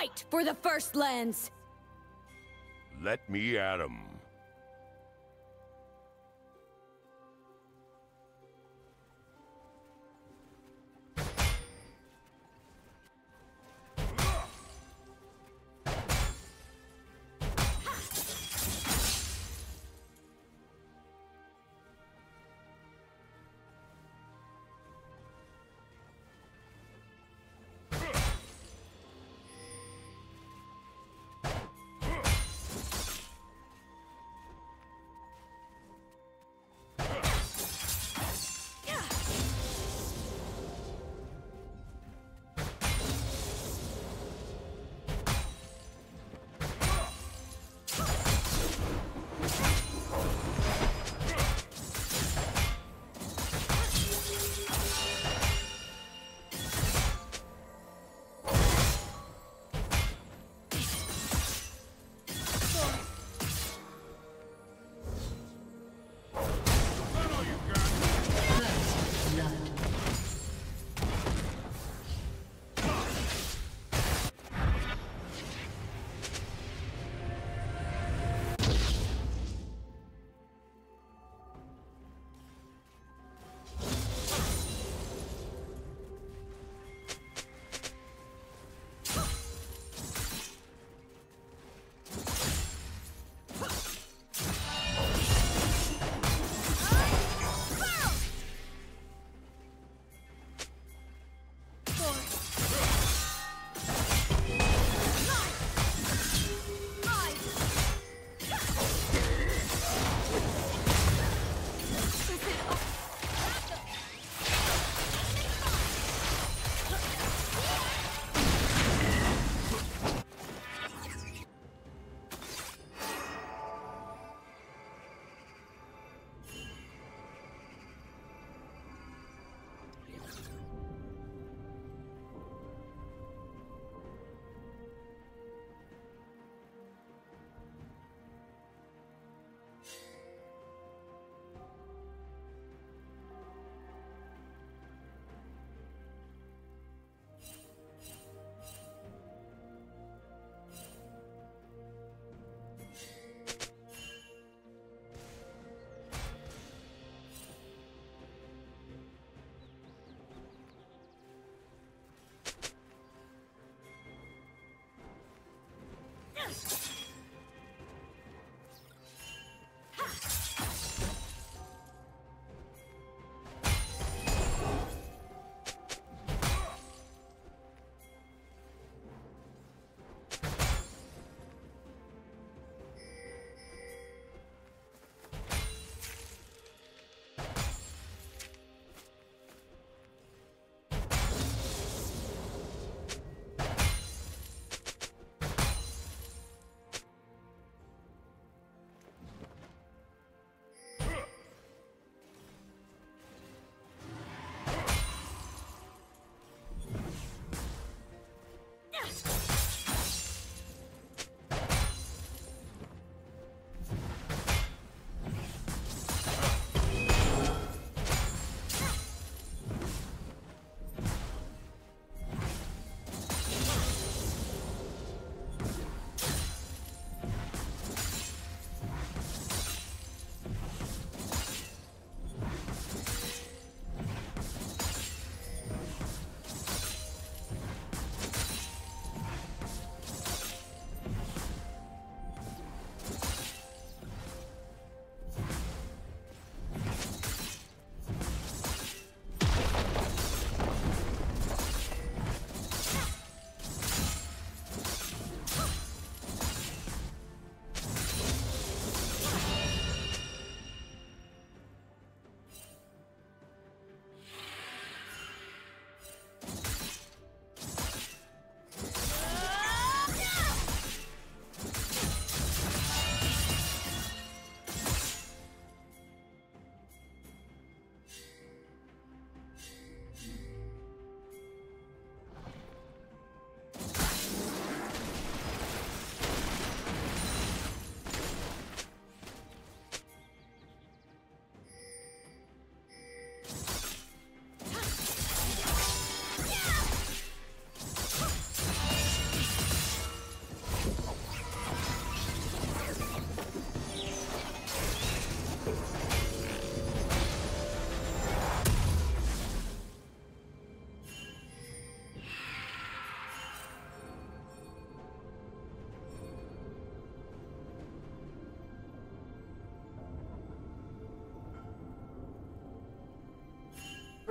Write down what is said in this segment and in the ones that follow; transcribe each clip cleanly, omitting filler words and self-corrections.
Fight for the First Lands! Let me at 'em.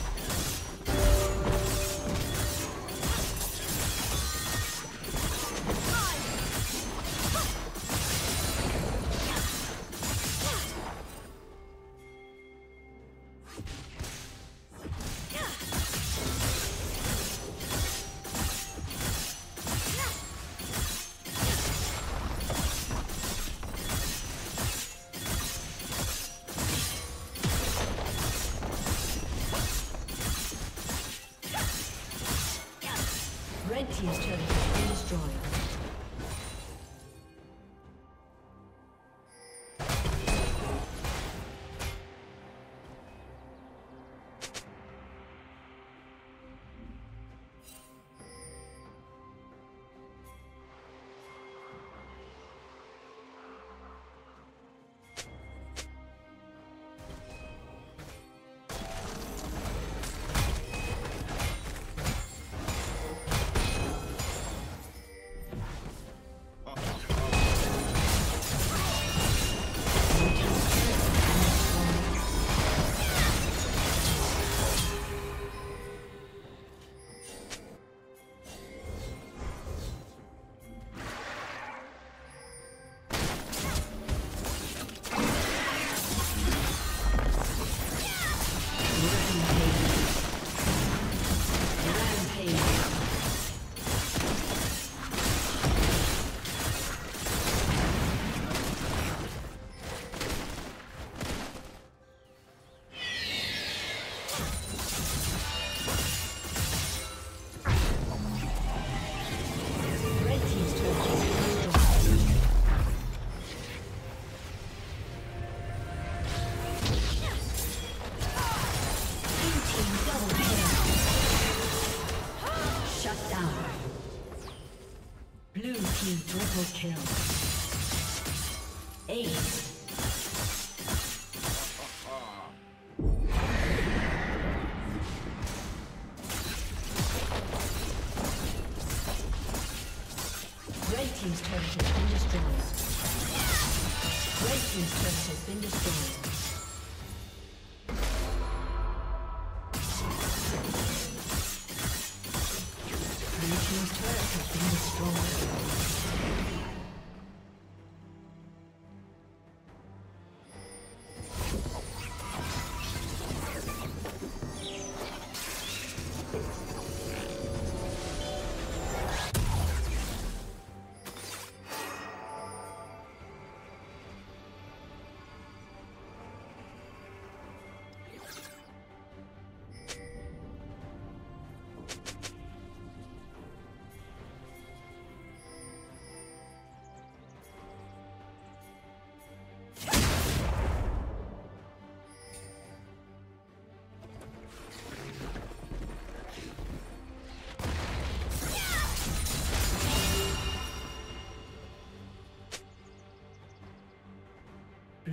Team's turret has been destroyed. Kill. Ace. Red team's turret has been destroyed. Red team's turret has been destroyed. Red team's turret has been destroyed.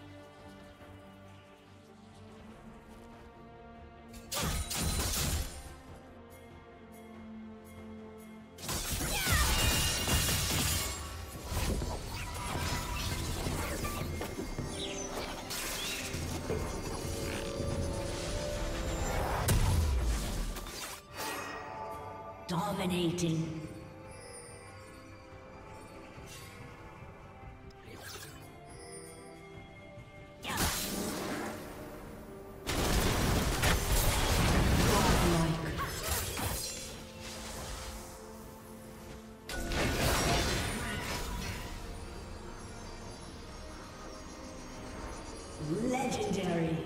destroyed. Dominating. Godlike. Legendary.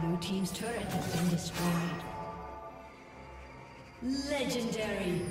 Blue team's turret has been destroyed. Legendary.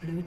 Blue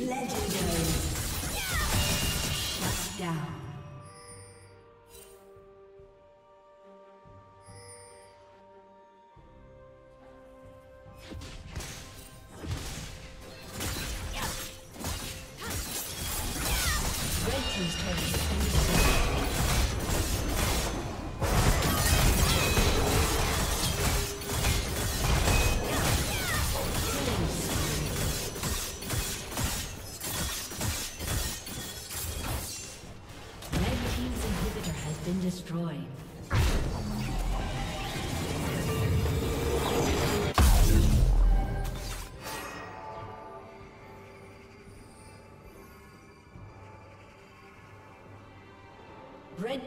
Legendary. Shut down. Destroyed. Red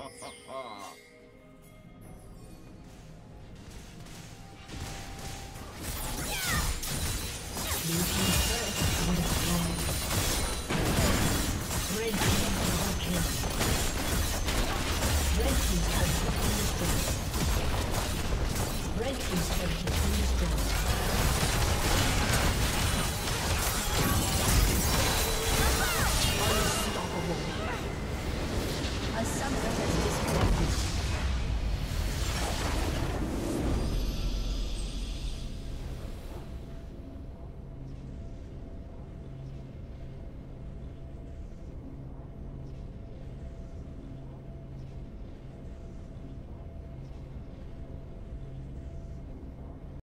ha ha ha!